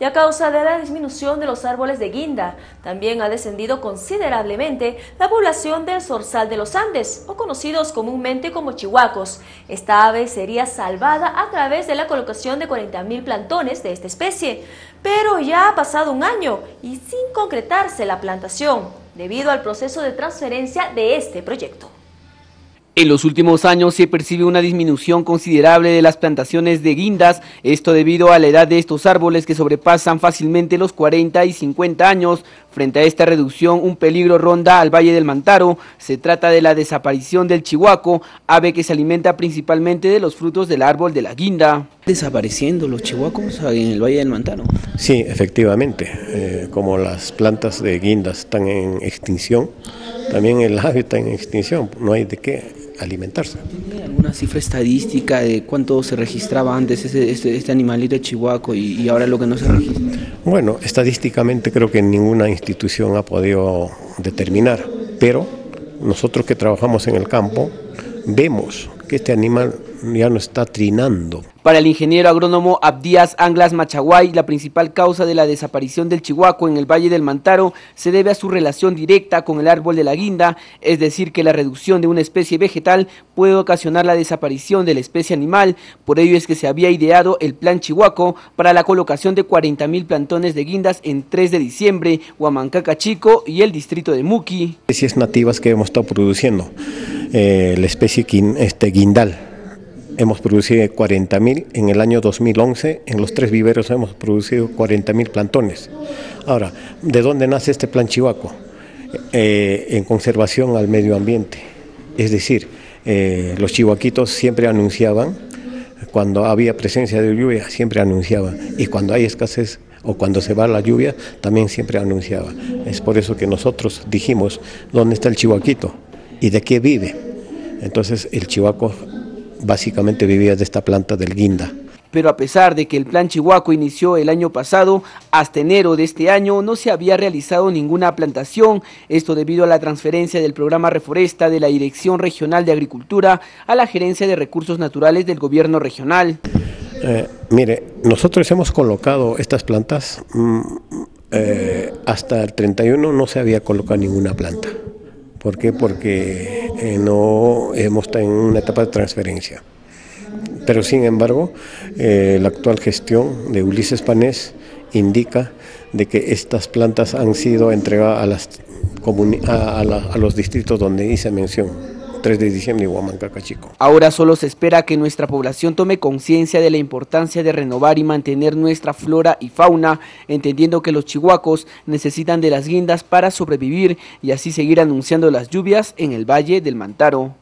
y a causa de la disminución de los árboles de guinda, también ha descendido considerablemente la población del zorzal de los Andes, o conocidos comúnmente como chihuacos. Esta ave sería salvada a través de la colocación de 40.000 plantones de esta especie, pero ya ha pasado un año y sin concretarse la plantación, debido al proceso de transferencia de este proyecto. En los últimos años se percibe una disminución considerable de las plantaciones de guindas, esto debido a la edad de estos árboles que sobrepasan fácilmente los 40 y 50 años. Frente a esta reducción, un peligro ronda al Valle del Mantaro. Se trata de la desaparición del chihuaco, ave que se alimenta principalmente de los frutos del árbol de la guinda. ¿Desapareciendo los chihuacos en el Valle del Mantaro? Sí, efectivamente. Como las plantas de guindas están en extinción, también el ave está en extinción, no hay de qué alimentarse. ¿Tiene alguna cifra estadística de cuánto se registraba antes este animalito chihuaco y ahora lo que no se registra? Bueno, estadísticamente creo que ninguna institución ha podido determinar, pero nosotros que trabajamos en el campo vemos que este animal ya no está trinando. Para el ingeniero agrónomo Abdías Anglas Machaguay, la principal causa de la desaparición del chihuaco en el Valle del Mantaro se debe a su relación directa con el árbol de la guinda, es decir, que la reducción de una especie vegetal puede ocasionar la desaparición de la especie animal. Por ello es que se había ideado el Plan Chihuaco para la colocación de 40.000 plantones de guindas en 3 de diciembre, Huamancaca Chico y el distrito de Muqui. Especies nativas que hemos estado produciendo, la especie guindal. Hemos producido 40.000 en el año 2011, en los 3 viveros hemos producido 40.000 plantones. Ahora, ¿de dónde nace este Plan Chihuaco? En conservación al medio ambiente. Es decir, los chihuaquitos siempre anunciaban, cuando había presencia de lluvia, siempre anunciaban, y cuando hay escasez o cuando se va la lluvia, también siempre anunciaba. Es por eso que nosotros dijimos, ¿dónde está el chihuaquito? ¿Y de qué vive? Entonces, el chihuaco básicamente vivía de esta planta del guinda. Pero a pesar de que el Plan Chihuaco inició el año pasado, hasta enero de este año no se había realizado ninguna plantación, esto debido a la transferencia del programa Reforesta de la Dirección Regional de Agricultura a la Gerencia de Recursos Naturales del Gobierno Regional. Mire, nosotros hemos colocado estas plantas, hasta el 31 no se había colocado ninguna planta. ¿Por qué? Porque no hemos estado en una etapa de transferencia. Pero sin embargo, la actual gestión de Ulises Panés indica de que estas plantas han sido entregadas a los distritos donde hice mención. 3 de diciembre y Huamancaca Chico. Ahora solo se espera que nuestra población tome conciencia de la importancia de renovar y mantener nuestra flora y fauna, entendiendo que los chihuacos necesitan de las guindas para sobrevivir y así seguir anunciando las lluvias en el Valle del Mantaro.